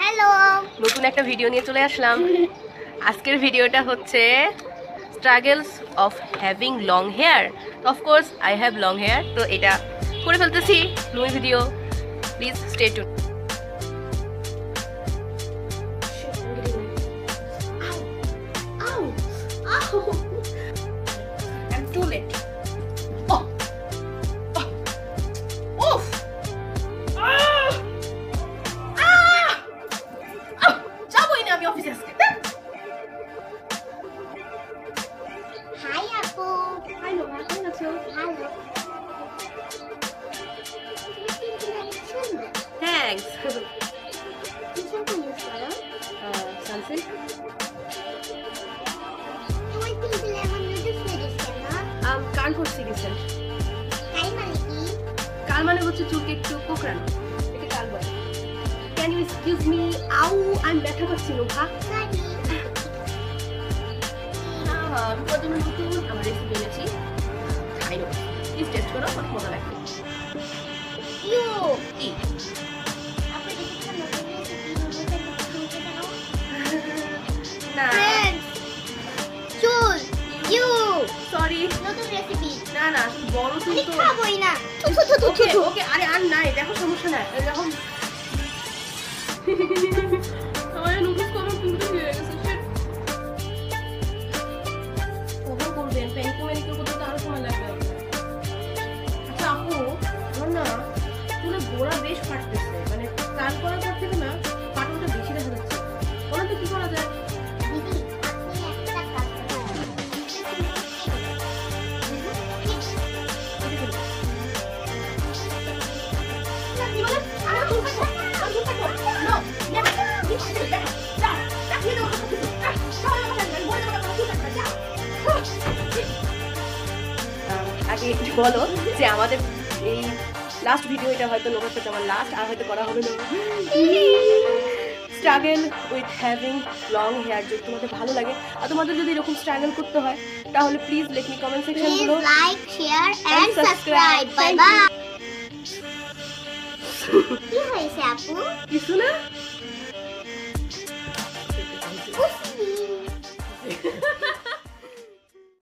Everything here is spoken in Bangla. হ্যালো, নতুন একটা ভিডিও নিয়ে চলে আসলাম। আজকের ভিডিওটা হচ্ছে struggles of having long hair. Of course I have long hair, তো এটা করে ফেলতেছি new video, please stay tune. Thanks. Is that on your shadow? Sunset? Do I think 11 is a serious shadow? Can't put serious shadow. Kalmani wants to take to Kokran. Take a Kalmani. Can you excuse me? Ow, I'm better for Sinuha. Sorry. What do you want to do? I'm ready to I know. Please test for us what more like it. You eat. Nah. Friends, choose you. Sorry. No to recipe. Nah, nah. Boro to. It's not boy na. Okay, okay. Arey, I'm not. Dekho, solution hai. Dekho. Hamare noodles ko hum puri nahi lege se. Over ko den pen ko mere ko to taar ko lag. ওরা বেশ ফাটতেছে, মানে কাজ করার পর থেকে না ফাটনটা বেশি দেখা যাচ্ছে। ওরা তো কি করা যায়? আগে বলো যে আমাদের এই লাস্ট ভিডিও, এটা হয়তো লোকের সাথে আমার লাস্ট, আর হয়তো করা হবে না। Struggle with having long hair যদি তোমাদের ভালো লাগে, আর তোমাদের যদি এরকম স্ট্রাগল করতে হয়, তাহলে please let me comment section গুলো like share and subscribe. Bye bye. কি হয়েছে আপু? কিছু না।